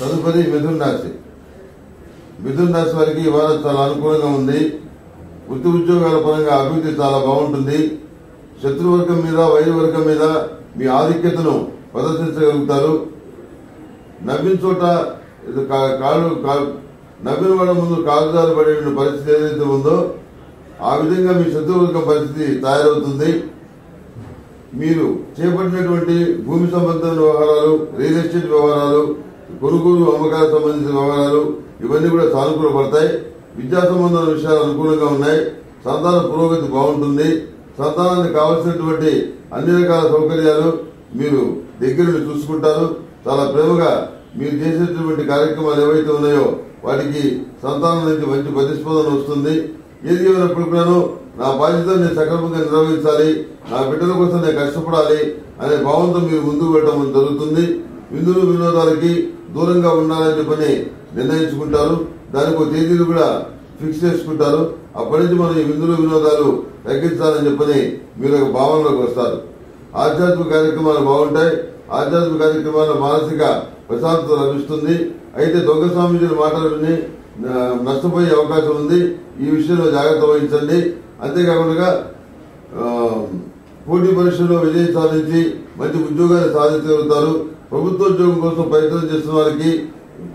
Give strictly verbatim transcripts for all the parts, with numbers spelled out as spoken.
తదుపరి మిథున రాశి. మిథున రాశి వారికి ఇవాళ చాలా అనుకూలంగా ఉంది. వృత్తి ఉద్యోగాల పరంగా అభివృద్ధి చాలా బాగుంటుంది. శత్రువర్గం మీద వైరువర్గం మీద మీ ఆధిక్యతను ప్రదర్శించగలుగుతారు. నవ్విన చోట కాలు నవ్విన వాళ్ళ ముందు కాలుదారు పడే పరిస్థితి ఏదైతే ఉందో ఆ విధంగా మీ శత్రువర్గం పరిస్థితి తయారవుతుంది. మీరు చేపట్టినటువంటి భూమి సంబంధిత వ్యవహారాలు, రియల్ ఎస్టేట్ వ్యవహారాలు, కొనుగోలు అమ్మకాలకు సంబంధించిన వ్యవహారాలు ఇవన్నీ కూడా సానుకూల పడతాయి. విద్యా సంబంధ విషయాలు అనుకూలంగా ఉన్నాయి. సంతాన పురోగతి బాగుంటుంది. సంతానానికి కావలసినటువంటి అన్ని రకాల సౌకర్యాలు మీరు దగ్గరుండి చూసుకుంటారు. చాలా ప్రేమగా మీరు చేసేటువంటి కార్యక్రమాలు ఏవైతే ఉన్నాయో వాటికి సంతానం నుంచి మంచి ప్రతిస్పందన వస్తుంది. ఏది ఏమైనప్పుడు కూడాను నా బాధ్యత నేను సక్రమంగా నిర్వహించాలి, నా బిడ్డల కోసం నేను కష్టపడాలి అనే భావంతో మీరు ముందుకు వెళ్ళడం జరుగుతుంది. విందులు వినోదాలకి దూరంగా ఉండాలని చెప్పని నిర్ణయించుకుంటారు. దానికి ఒక తేదీలు కూడా ఫిక్స్ చేసుకుంటారు. అప్పటి నుంచి మనం ఈ విందులు వినోదాలు తగ్గించాలని చెప్పని మీరు ఒక భావనలోకి వస్తారు. ఆధ్యాత్మిక కార్యక్రమాలు బాగుంటాయి. ఆధ్యాత్మిక కార్యక్రమాల మానసిక ప్రశాంతత లభిస్తుంది. అయితే దొంగ స్వామీజీ మాటలని నష్టపోయే అవకాశం ఉంది. ఈ విషయంలో జాగ్రత్త వహించండి. అంతేకాకుండా పోటీ పరీక్షల్లో విజయం సాధించి మంచి ఉద్యోగాన్ని సాధించగలుగుతారు. ప్రభుత్వ ఉద్యోగం కోసం ప్రయత్నం చేస్తున్న వారికి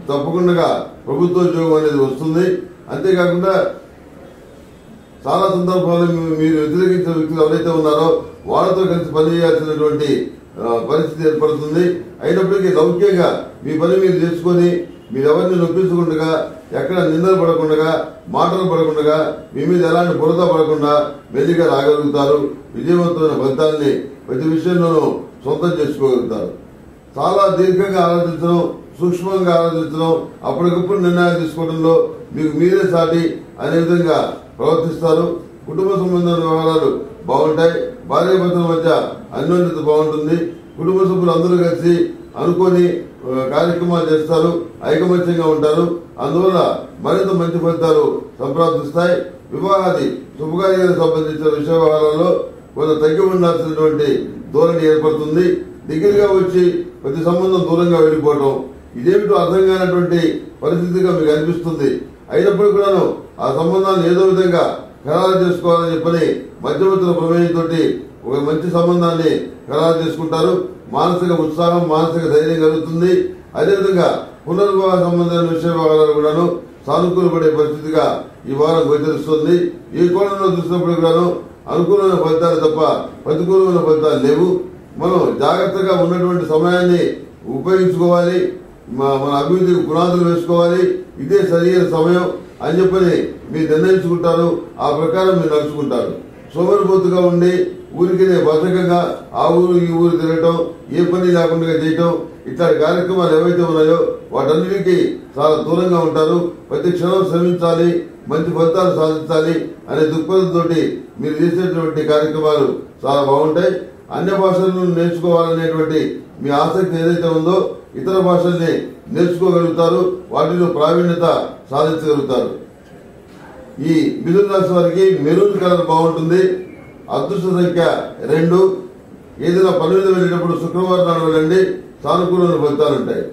తప్పకుండా ప్రభుత్వ ఉద్యోగం అనేది వస్తుంది. అంతేకాకుండా చాలా సందర్భాలు మీరు వ్యతిరేకించిన వ్యక్తులు ఎవరైతే ఉన్నారో వాళ్ళతో కలిసి పనిచేయాల్సినటువంటి పరిస్థితి ఏర్పడుతుంది. అయినప్పటికీ లౌక్యంగా మీ పని మీరు చేసుకుని మీరెవరిని నొప్పించకుండా, ఎక్కడ నిందలు పడకుండా, మాటలు పడకుండా, మీ మీద ఎలాంటి బురద పడకుండా మెల్లిగా రాగలుగుతారు. విజయవంతమైన ఫలితాన్ని ప్రతి విషయంలోనూ సొంతం చేసుకోగలుగుతారు. చాలా దీర్ఘంగా ఆలోచించడం, సూక్ష్మంగా ఆలోచించడం, అప్పటికప్పుడు నిర్ణయాలు తీసుకోవడంలో మీకు మీరే సాటి అనే విధంగా ప్రవర్తిస్తారు. కుటుంబ సంబంధమైన వ్యవహారాలు బాగుంటాయి. భార్య భర్తల మధ్య అన్యోన్యత బాగుంటుంది. కుటుంబ సభ్యులు అందరూ కలిసి అనుకోని కార్యక్రమాలు చేస్తారు, ఐకమత్యంగా ఉంటారు. అందువల్ల మరింత మంచి ఫలితాలు సంప్రాప్తిస్తాయి. వివాహాది శుభకార్యాలకు సంబంధించిన విషయ వ్యవహారాల్లో కొంత తగ్గి ఉండాల్సినటువంటి ధోరణి ఏర్పడుతుంది. దగ్గరగా వచ్చి ప్రతి సంబంధం దూరంగా వెళ్ళిపోవటం ఇదేమిటో అర్థం కానటువంటి పరిస్థితిగా మీకు అనిపిస్తుంది. అయినప్పటికీ కూడాను ఆ సంబంధాన్ని ఏదో విధంగా ఖరారు చేసుకోవాలని చెప్పని మధ్యవర్తుల ప్రమేయంతో ఒక మంచి సంబంధాన్ని ఖరారు చేసుకుంటారు. మానసిక ఉత్సాహం, మానసిక ధైర్యం కలుగుతుంది. అదేవిధంగా పునర్వివాహ సంబంధమైన విషయ వివాహాలు కూడాను సానుకూలపడే పరిస్థితిగా ఈ వారం గోచరిస్తుంది. ఈ కోణంలో చూసినప్పుడు కూడాను అనుకూలమైన ఫలితాలు తప్ప ప్రతికూలమైన ఫలితాలు లేవు. మనం జాగ్రత్తగా ఉన్నటువంటి సమయాన్ని ఉపయోగించుకోవాలి. మన అభివృద్ధికి పునాదులు వేసుకోవాలి. ఇదే సరైన సమయం అని చెప్పని మీరు నిర్ణయించుకుంటారు. ఆ ప్రకారం మీరు నడుచుకుంటారు. సోమరిపోతుగా ఉండి ఊరికినే బద్ధకంగా ఆ ఊరు ఈ ఊరు తిరగటం, ఏ పని లేకుండా చేయటం, ఇట్లాంటి కార్యక్రమాలు ఏవైతే ఉన్నాయో వాటన్నిటికీ చాలా దూరంగా ఉంటారు. ప్రతి క్షణం శ్రమించాలి, మంచి ఫలితాలు సాధించాలి అనే దృక్పథంతో మీరు చేసేటువంటి కార్యక్రమాలు చాలా బాగుంటాయి. అన్య భాషలను నేర్చుకోవాలనేటువంటి మీ ఆసక్తి ఏదైతే ఉందో ఇతర భాషల్ని నేర్చుకోగలుగుతారు. వాటిలో ప్రావీణ్యత సాధించగలుగుతారు. ఈ మిథున రాశి వారికి మెరూన్ కలర్ బాగుంటుంది. అదృష్ట సంఖ్య రెండు. ఏదైనా పని మీద వెళ్ళేటప్పుడు శుక్రవారం నాడు వెళ్ళండి. సానుకూలమైన ఫలితాలుంటాయి.